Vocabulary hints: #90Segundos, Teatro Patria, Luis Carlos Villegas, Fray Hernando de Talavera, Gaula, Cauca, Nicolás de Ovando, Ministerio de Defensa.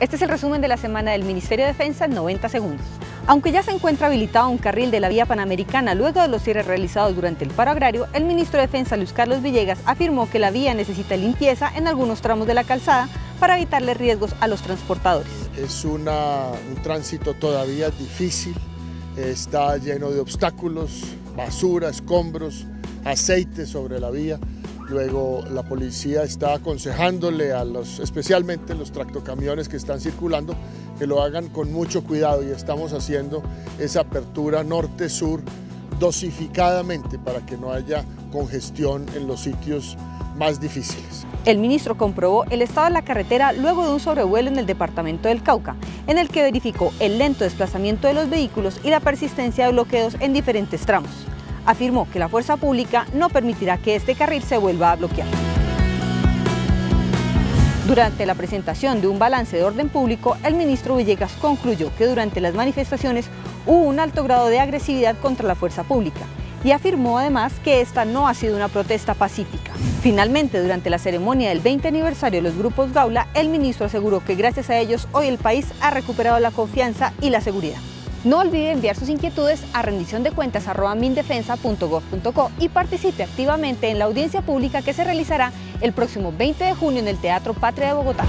Este es el resumen de la semana del Ministerio de Defensa en 90 segundos. Aunque ya se encuentra habilitado un carril de la vía panamericana luego de los cierres realizados durante el paro agrario, el ministro de Defensa, Luis Carlos Villegas, afirmó que la vía necesita limpieza en algunos tramos de la calzada para evitarle riesgos a los transportadores. Es un tránsito todavía difícil, está lleno de obstáculos, basura, escombros, aceite sobre la vía. Luego la policía está aconsejándole a especialmente los tractocamiones que están circulando, que lo hagan con mucho cuidado, y estamos haciendo esa apertura norte-sur dosificadamente para que no haya congestión en los sitios más difíciles. El ministro comprobó el estado de la carretera luego de un sobrevuelo en el departamento del Cauca, en el que verificó el lento desplazamiento de los vehículos y la persistencia de bloqueos en diferentes tramos. Afirmó que la fuerza pública no permitirá que este carril se vuelva a bloquear. Durante la presentación de un balance de orden público, el ministro Villegas concluyó que durante las manifestaciones hubo un alto grado de agresividad contra la fuerza pública y afirmó además que esta no ha sido una protesta pacífica. Finalmente, durante la ceremonia del 20 aniversario de los grupos Gaula, el ministro aseguró que gracias a ellos hoy el país ha recuperado la confianza y la seguridad. No olvide enviar sus inquietudes a rendiciondecuentas@mindefensa.gov.co y participe activamente en la audiencia pública que se realizará el próximo 20 de junio en el Teatro Patria de Bogotá.